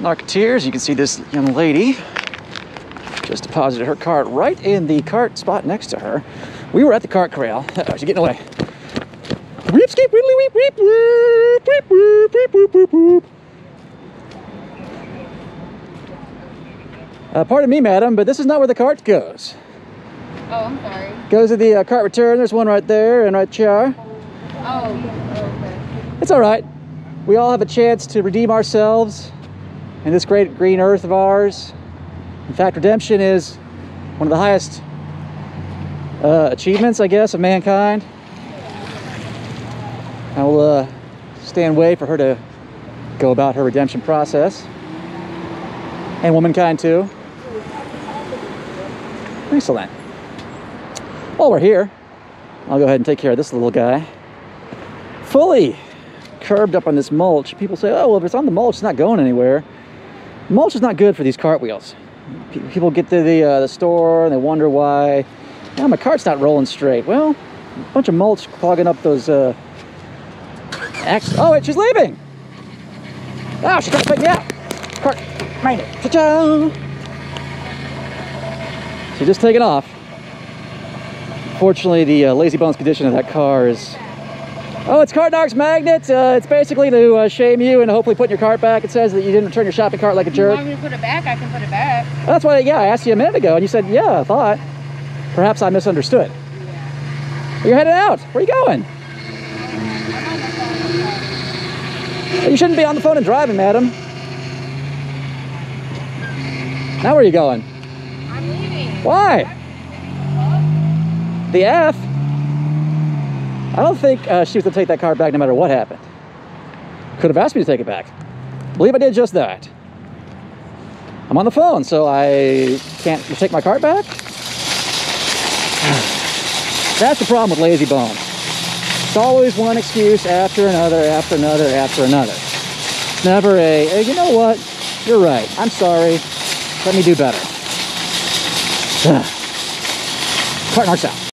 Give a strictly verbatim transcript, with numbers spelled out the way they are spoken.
Narketeers, you can see this young lady just deposited her cart right in the cart spot next to her. We were at the cart corral. Uh-oh, she's getting away. Weep, skip, whittly, weep, weep, weep, weep, weep, weep, weep, weep, weep. Uh, pardon me, madam, but this is not where the cart goes. Oh, I'm sorry. Goes to the uh, cart return. There's one right there and right here. Oh, okay. It's all right. We all have a chance to redeem ourselves in this great green earth of ours. In fact, redemption is one of the highest uh, achievements, I guess, of mankind. I will uh, stay and wait for her to go about her redemption process. And womankind, too. Excellent. While we're here, I'll go ahead and take care of this little guy. Fully curbed up on this mulch. People say, oh, well, if it's on the mulch, it's not going anywhere. Mulch is not good for these cartwheels. People get to the, uh, the store and they wonder why, oh, my cart's not rolling straight. Well, a bunch of mulch clogging up those uh, axles. Oh, wait, she's leaving. Oh, she's trying to take me out. Cart, mind it. Ta-da! She's just taking off. Fortunately, the uh, lazy bones condition of that car is... Oh, it's Cart Narcs Magnet. Uh, it's basically to uh, shame you and hopefully put your cart back. It says that you didn't return your shopping cart like a jerk. If you want me to put it back, I can put it back. Well, that's why, yeah, I asked you a minute ago, and you said, yeah, I thought. Perhaps I misunderstood. Yeah. Well, you're headed out. Where are you going? Well, you shouldn't be on the phone and driving, madam. Now where are you going? I'm leaving. Why? The F? I don't think uh, she was going to take that car back no matter what happened. Could have asked me to take it back. I believe I did just that. I'm on the phone, so I can't take my cart back? That's the problem with lazy bones. It's always one excuse after another, after another, after another. Never a, hey, you know what? You're right. I'm sorry. Let me do better. Cart Narcs out.